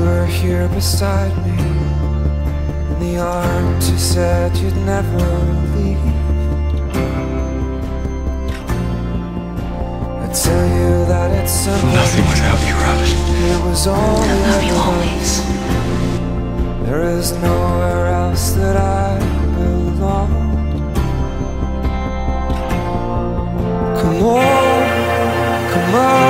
you were here beside me, in the arms you said you'd never leave. I tell you that it's simple. Nothing without you, Robin. It was all I love you always. There is nowhere else that I belong. Come on, come on.